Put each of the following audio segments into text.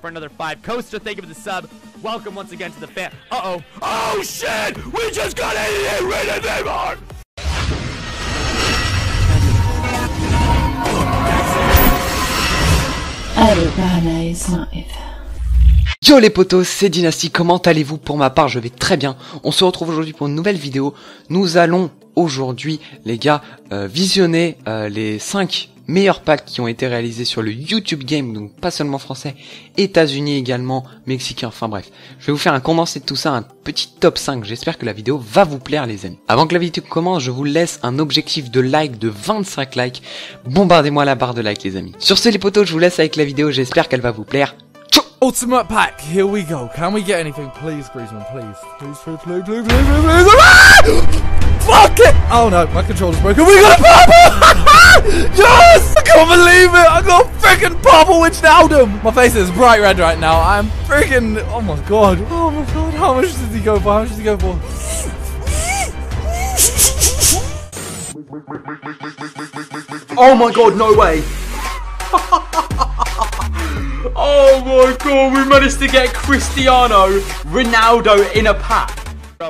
for another 5. Coaster, thank you for the sub. Welcome once again to the fan. Uh-oh. Oh, shit! We just got rid of Neymar! Yo les potos, c'est Dynasty, comment allez-vous? Pour ma part, je vais très bien. On se retrouve aujourd'hui pour une nouvelle vidéo. Nous allons aujourd'hui, les gars, visionner les 5 meilleurs packs qui ont été réalisés sur le YouTube Game, donc pas seulement français, États-Unis également, mexicain, enfin bref. Je vais vous faire un condensé de tout ça, un petit top 5, j'espère que la vidéo va vous plaire les amis. Avant que la vidéo commence, je vous laisse un objectif de like de 25 likes, bombardez-moi la barre de like les amis. Sur ce les potos, je vous laisse avec la vidéo, j'espère qu'elle va vous plaire. Ciao. Ultimate pack, here we go, can we get anything please Griezmann, please. Fuck it! Oh no, my controller's broken. We got a bubble! Yes! I can't believe it! I got a freaking bubble, which nailed him! My face is bright red right now. I'm freaking. Oh my god. Oh my god. How much does he go for? How much does he go for? Oh my god, no way! Oh my god, we managed to get Cristiano Ronaldo in a pack.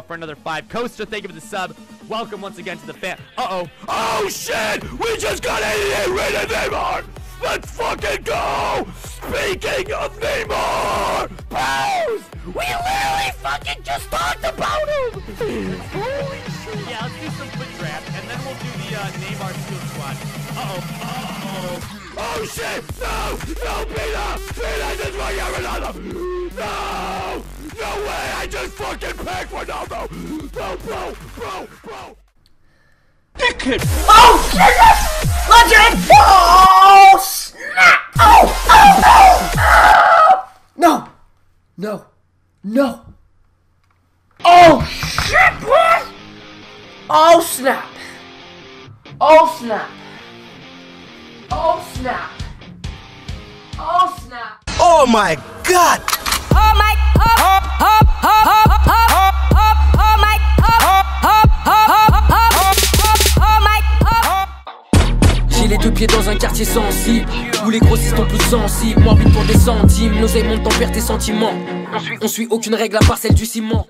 For another 5. Coaster, thank you for the sub. Welcome once again to the fan. Uh-oh. Oh, shit! We just got rid of Neymar! Let's fucking go! Speaking of Neymar! Bows! We literally fucking just talked about him! Holy shit! Yeah, let's do some quick draft, and then we'll do the Neymar skill squad. Uh-oh. Oh, shit! No! No, Peter! Peter just won't get Ronaldo! No! No way! I just fucking packed Ronaldo! Bro, bro, bro, bro! Pick him! Oh, Jesus! Legend! Oh, snap! Oh, oh, oh! No! No! No! Oh, shit, boy! Oh, snap! Oh, snap! Oh, snap! Oh, snap! Oh, my God! Oh, my God! J'ai les deux pieds dans un quartier sensible, où les grossistes sont plus sensibles. Morbide pour des centimes, nos ailes montent en perte tes sentiments. On suit aucune règle à part celle du ciment.